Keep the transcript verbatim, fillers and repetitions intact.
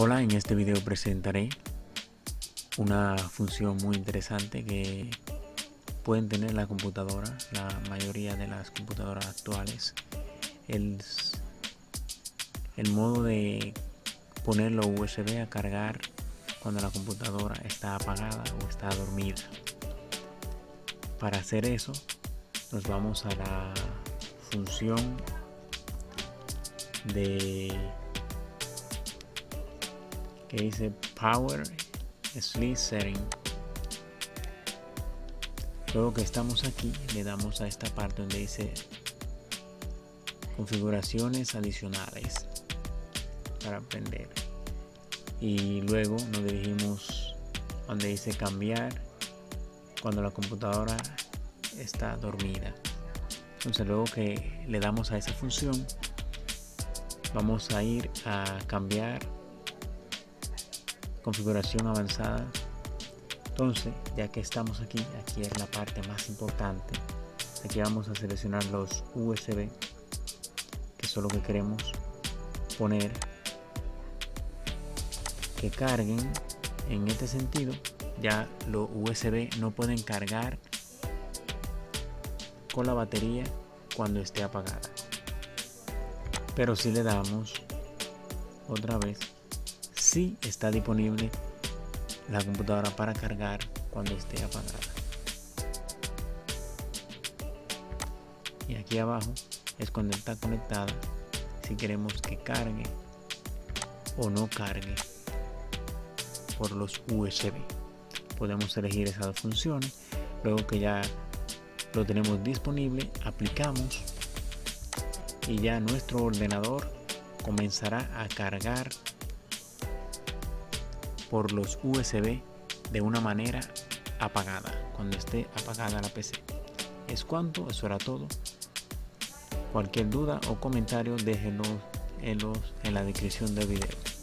Hola, en este video presentaré una función muy interesante que pueden tener la computadora, la mayoría de las computadoras actuales. El, el modo de poner los U S B a cargar cuando la computadora está apagada o está dormida. Para hacer eso, nos vamos a la función de que dice Power Sleep Setting. Luego que estamos aquí, le damos a esta parte donde dice configuraciones adicionales para aprender, y luego nos dirigimos donde dice cambiar cuando la computadora está dormida. Entonces, luego que le damos a esa función, vamos a ir a cambiar configuración avanzada. Entonces, ya que estamos aquí, aquí es la parte más importante. Aquí vamos a seleccionar los U S B, que son los que queremos poner que carguen. En este sentido, ya los U S B no pueden cargar con la batería cuando esté apagada, pero si le damos otra vez, si sí está disponible la computadora para cargar cuando esté apagada. Y aquí abajo es cuando está conectada, si queremos que cargue o no cargue por los U S B. Podemos elegir esas dos funciones. Luego que ya lo tenemos disponible, aplicamos y ya nuestro ordenador comenzará a cargar por los U S B de una manera apagada, cuando esté apagada la P C. Es cuanto, eso era todo. Cualquier duda o comentario déjenlo en, los, en la descripción del video.